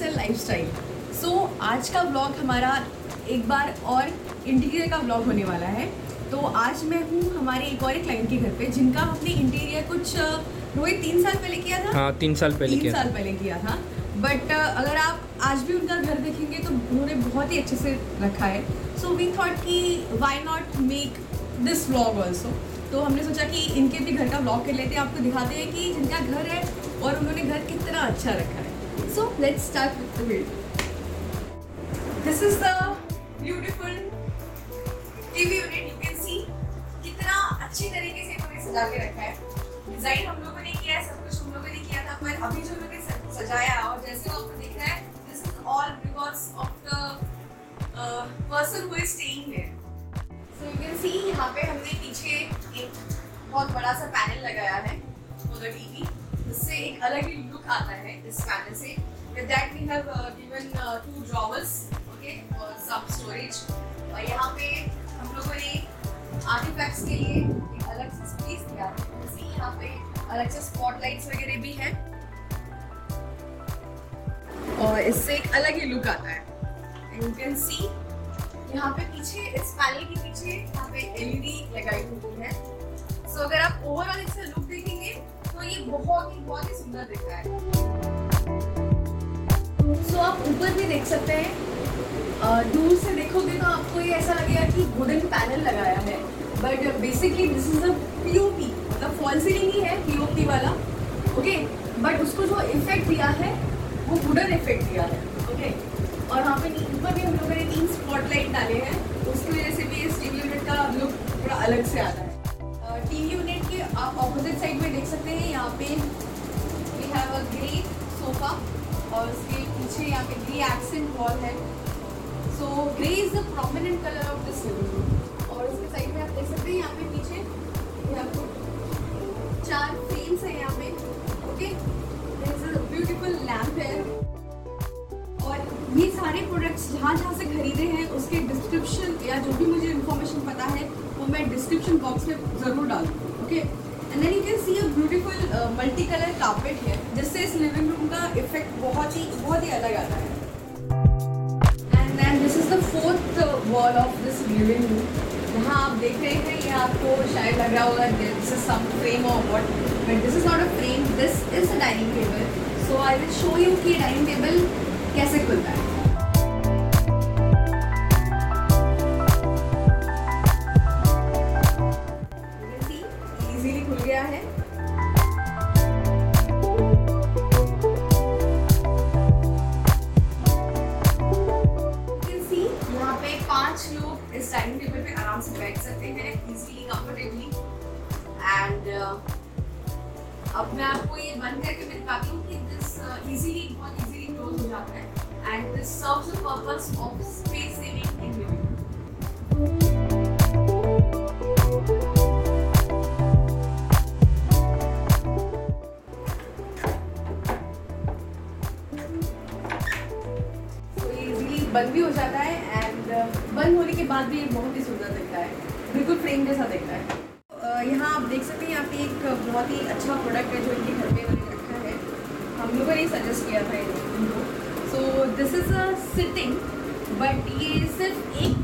Sports and lifestyle. सो आज का vlog हमारा एक बार और इंटीरियर का व्लॉग होने वाला है। तो आज मैं हूँ हमारे एक और क्लाइंट के घर पे, जिनका हमने इंटीरियर कुछ रोहित 3 साल पहले किया था। हाँ, 3 साल पहले किया था। बट अगर आप आज भी उनका घर देखेंगे तो उन्होंने बहुत ही अच्छे से रखा है। सो वी थॉट कि why not make this vlog also. तो हमने सोचा कि इनके भी घर का व्लॉग कर लेते हैं, आपको दिखाते हैं कि जिनका घर है और उन्होंने घर कितना अच्छा रखा है। So let's start with the video. This is the beautiful TV unit. You can see कितना अच्छी तरीके से इन्होंने सजा के रखा है। डिजाइन हम लोगों ने किया है, सब कुछ हम लोगों ने किया था, पर अभी जो लोगों सजाया और जैसे आपको दिख रहा है, this is all because of the person who is staying here. So you can see यहाँ पे हमने पीछे एक बहुत बड़ा सा पैनल लगाया है फॉर द टीवी, जिससे एक अलग ही लुक आता है इस पैनल से। With that we have given 2 drawers, okay, for some storage। और यहाँ पे हम लोगों ने आर्टिफैक्ट्स के लिए एक अलग सा स्पेस दिया है। जैसे यहाँ पे अलग से स्पॉटलाइट्स वगैरह भी हैं और इससे एक अलग ही लुक आता है। And you can see यहाँ पे पीछे इस पैनल के पीछे यहाँ पे एलईडी लगाई हुई है। सो अगर आप ओवरऑल इसका लुक देखेंगे तो ये बहुत ही सुंदर दिख रहा है। सो आप ऊपर भी देख सकते हैं, दूर से देखोगे तो आपको ये ऐसा लगेगा कि वुडन पैनल लगाया है, but basically this is a POP, मतलब फॉल सीलिंग ही है पीओपी वाला, ओके। बट उसको जो इफेक्ट दिया है वो वुडन इफेक्ट दिया है, ओके। और यहाँ पे ऊपर भी हम लोगों ने 3 स्पॉटलाइट डाले हैं, उसकी वजह से भी इस टीवी यूनिट का लुक थोड़ा अलग से आता है। टीवी यूनिट के आप ऑपोजिट साइड में देख सकते हैं, यहाँ पे we have a grey sofa और उसके पीछे यहाँ पे ग्रे एक्सेंट वॉल है। So grey is the prominent colour of this TV unit. और उसके साइड में आप देख सकते हैं यहाँ पे पीछे आपको 4 फ्रेम्स हैं यहाँ पे, okay. There is a beautiful lamp है। ये सारे प्रोडक्ट्स जहाँ से खरीदे हैं उसके डिस्क्रिप्शन या जो भी मुझे इन्फॉर्मेशन पता है वो मैं डिस्क्रिप्शन बॉक्स में ज़रूर डालूँ, okay. And then you can see a beautiful multi colour carpet है, जिससे इस लिविंग रूम का इफेक्ट बहुत ही अलग आता है। And then this is the 4th wall of this living room. जहाँ आप देख रहे हैं, ये आपको शायद लग रहा होगा दिस इज सम फ्रेम और what, but this is not a frame, this is a dining table. So I will show you कि डाइनिंग टेबल कैसे खुलता है। इजीली खुल गया है। यहाँ पे 5 लोग इस डाइनिंग टेबल पे आराम से बैठ सकते हैं, इजीली, कंफर्टेबली। एंड अब मैं आपको ये बंद करके भी दिखाती हूँ कि दिस बहुत इजीली क्लोज हो जाता है। And this serves the purpose of space saving in living. तो ये इजीली बंद भी हो जाता है, एंड बंद होने के बाद भी ये बहुत ही सुंदर दिखता है, बिल्कुल फ्रेम जैसा दिखता है। यहाँ आप देख सकते हैं, यहाँ पे एक बहुत ही अच्छा प्रोडक्ट है जो इनके घर पे उन्होंने रखा है, हम लोगों ने सजेस्ट किया था इनको। So this is a sitting, but ये सिर्फ एक,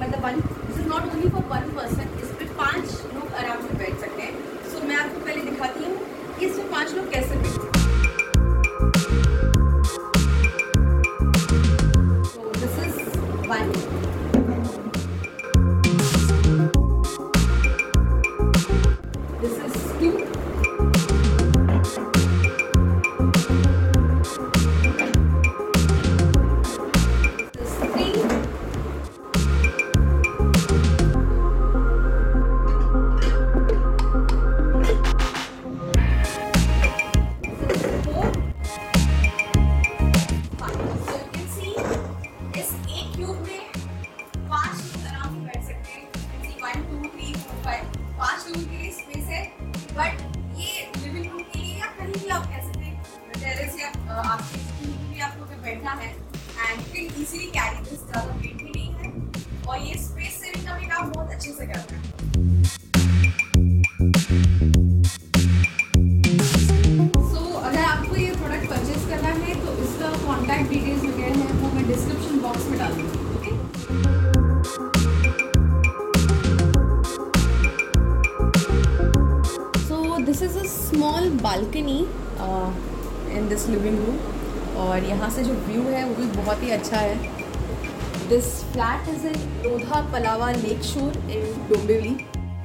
मतलब one, this is not only for 1 person, इस पर 5 लोग आराम से बैठ सकते हैं। सो मैं आपको पहले दिखाती हूँ कि इस पर 5 लोग कैसे बैठे। So this is 1। Balcony in this living room, और यहाँ से जो व्यू है वो भी बहुत ही अच्छा है. This flat is in Lodha Palava lake shore in Dombivli.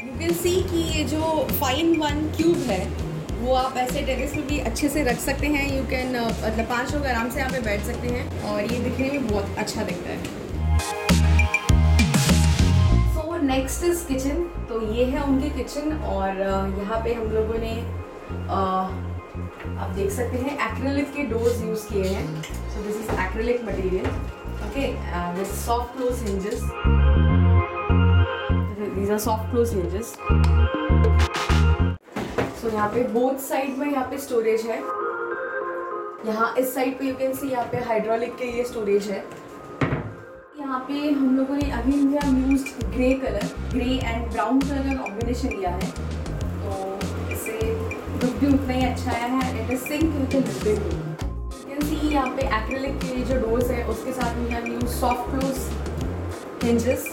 You can see कि ये जो 5 in 1 क्यूब है वो आप ऐसे टेरेस पे भी अच्छे से रख सकते हैं. यू कैन मतलब 5 लोग आराम से यहाँ पे बैठ सकते हैं और ये दिखने में बहुत अच्छा दिखता है. So next is kitchen. तो ये है उनके किचन और यहाँ पे हम लोगों ने आप देख सकते हैं एक्रेलिक के डोर्स यूज़ किए हैं. So this is acrylic material. Okay this soft close hinges. These are soft close hinges. तो यहाँ पे बोथ साइड में यहाँ पे स्टोरेज है. यहाँ इस साइड पे यू कैन सी यहाँ पे हाइड्रोलिक के ये स्टोरेज है. यहाँ पे हम लोगों ने अभी use grey colour, grey and brown colour का कॉम्बिनेशन लिया है तो इससे लुक भी उतना ही अच्छा आया है. It is sync with the living room. You can see यहाँ पे एक्रेलिक के जो डोर्स है उसके साथ में हम use soft close hinges.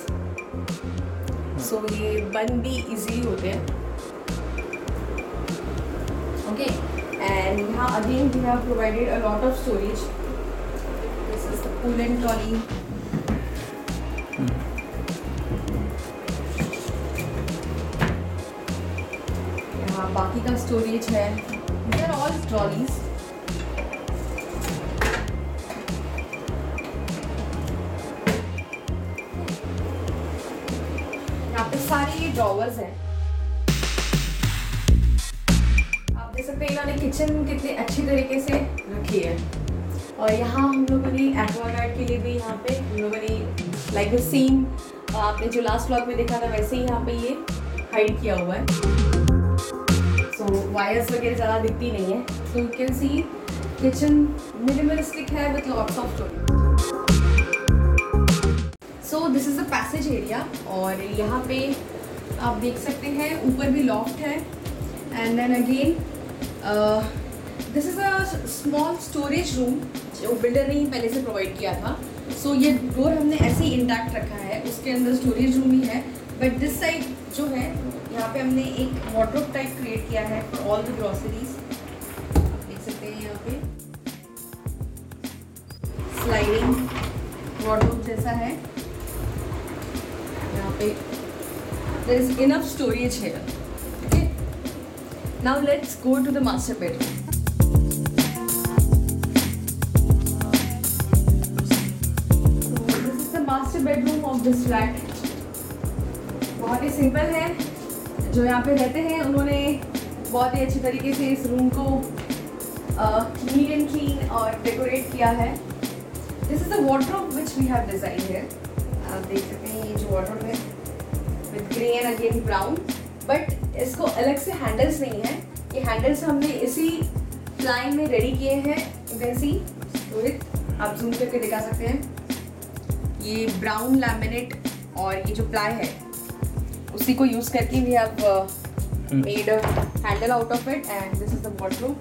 So ये बंद भी ईजी होते हैं. Okay, and here again we have provided a lot of storage. This is the pull-in trolley. यहाँ बाकी का storage है. These are all trolleys. यहाँ पे सारे drawers हैं. इन्होंने किचन कितने अच्छी तरीके से रखी है. और यहाँ हम लोगों ने एक्वागार्ड के लिए भी यहाँ पे हम लोगों ने लाइक सेम आपने जो लास्ट व्लॉग में देखा था वैसे ही यहाँ पे ये हाइड किया हुआ है. सो वायर्स वगैरह ज़्यादा दिखती नहीं है. So you can see kitchen minimalistic है with lots of storage. So this is the passage area और यहाँ पे आप देख सकते हैं ऊपर भी लॉफ्ट है. And then again this is a small storage room जो बिल्डर ने ही पहले से प्रोवाइड किया था. सो ये डोर हमने ऐसे ही इंटैक्ट रखा है. उसके अंदर स्टोरेज रूम ही है बट दिस साइड जो है यहाँ पे हमने एक वार्डरोब टाइप क्रिएट किया है फॉर ऑल द ग्रॉसरीज. आप देख सकते हैं यहाँ पे स्लाइडिंग वार्डरोब जैसा है. यहाँ पे देयर इज इनफ स्टोरेज है. Now let's go to the master bedroom. So this is the master bedroom of this flat. बहुत ही सिंपल है. जो यहाँ पे रहते हैं उन्होंने बहुत ही अच्छे तरीके से इस रूम को नीट एंड क्लीन और डेकोरेट किया है. This is the wardrobe which we have designed here. आप देख सकते हैं ये जो wardrobe है with grey and again brown. But इसको अलग से हैंडल्स नहीं है. ये हैंडल्स हमने इसी प्लाइन में रेडी किए हैं. वैसी विथ आप जूम करके दिखा सकते हैं. ये ब्राउन लैमिनेट और ये जो प्लाई है उसी को यूज़ करके we have made a handle out of it. And this is the wardrobe.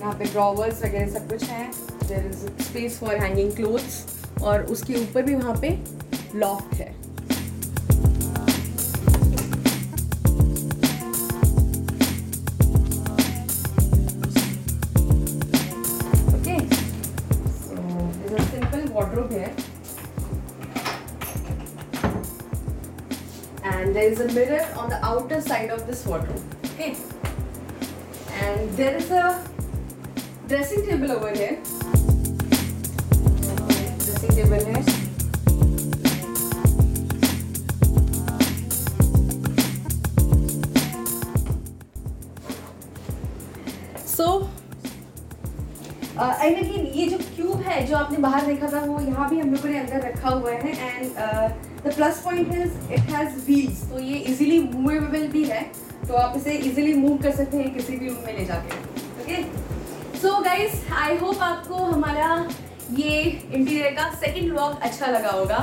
यहाँ पे ड्रॉवर्स वगैरह सब कुछ है. There is space for hanging clothes और उसके ऊपर भी वहाँ पे लॉफ्ट है. And there is a mirror on the outer side of this wardrobe. Okay. And there is a dressing table over here. Dressing table here. So, and again, ये जो cube है जो आपने बाहर देखा था वो यहाँ भी हम लोगों ने अंदर रखा हुआ है. And The plus point is it has wheels. तो ये easily movable भी है. तो आप इसे easily move कर सकते हैं किसी भी रूम में ले जाके. Okay? So guys, I hope आपको हमारा ये इंटीरियर का सेकेंड व्लॉग अच्छा लगा होगा.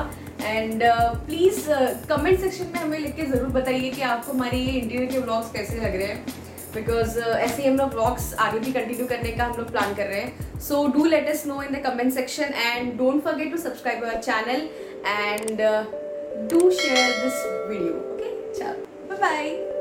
एंड प्लीज़ कमेंट सेक्शन में हमें लिख के ज़रूर बताइए कि आपको हमारे ये इंटीरियर के व्लॉग्स कैसे लग रहे हैं. बिकॉज ऐसे ही हम लोग व्लॉग्स आगे भी कंटिन्यू करने का हम लोग प्लान कर रहे हैं. So do let us know in the comment section and don't forget to subscribe our channel and do share this video. Okay, ciao, bye bye.